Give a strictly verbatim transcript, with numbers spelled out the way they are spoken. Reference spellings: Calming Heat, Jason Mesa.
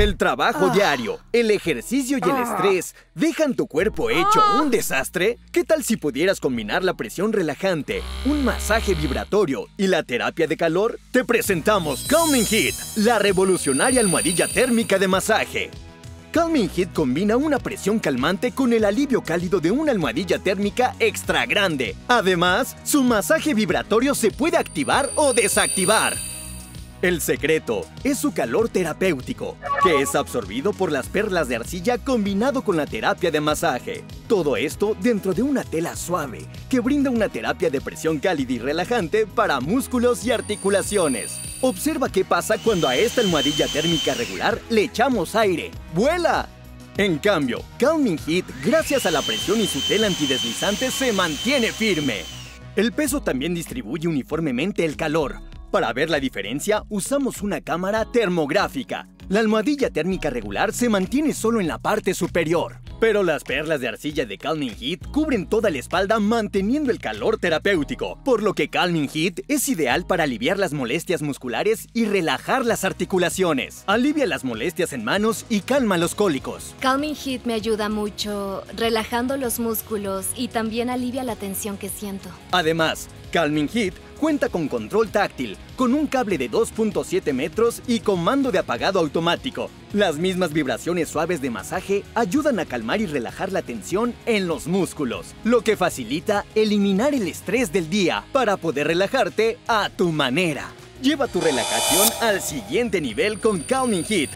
El trabajo ah. diario, el ejercicio y el ah. estrés dejan tu cuerpo hecho ah. un desastre. ¿Qué tal si pudieras combinar la presión relajante, un masaje vibratorio y la terapia de calor? Te presentamos Calming Heat, la revolucionaria almohadilla térmica de masaje. Calming Heat combina una presión calmante con el alivio cálido de una almohadilla térmica extra grande. Además, su masaje vibratorio se puede activar o desactivar. El secreto es su calor terapéutico, que es absorbido por las perlas de arcilla combinado con la terapia de masaje. Todo esto dentro de una tela suave, que brinda una terapia de presión cálida y relajante para músculos y articulaciones. Observa qué pasa cuando a esta almohadilla térmica regular le echamos aire. ¡Vuela! En cambio, Calming Heat, gracias a la presión y su tela antideslizante, se mantiene firme. El peso también distribuye uniformemente el calor. Para ver la diferencia, usamos una cámara termográfica. La almohadilla térmica regular se mantiene solo en la parte superior, pero las perlas de arcilla de Calming Heat cubren toda la espalda manteniendo el calor terapéutico, por lo que Calming Heat es ideal para aliviar las molestias musculares y relajar las articulaciones. Alivia las molestias en manos y calma los cólicos. Calming Heat me ayuda mucho, relajando los músculos y también alivia la tensión que siento. Además, Calming Heat cuenta con control táctil, con un cable de dos punto siete metros y comando de apagado automático. Las mismas vibraciones suaves de masaje ayudan a calmar y relajar la tensión en los músculos, lo que facilita eliminar el estrés del día para poder relajarte a tu manera. Lleva tu relajación al siguiente nivel con Calming Heat.